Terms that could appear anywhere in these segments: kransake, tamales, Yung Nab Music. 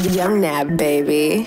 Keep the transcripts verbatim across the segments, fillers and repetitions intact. Yung Nab, baby.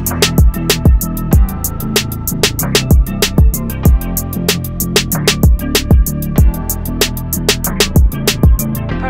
Purchase your tracks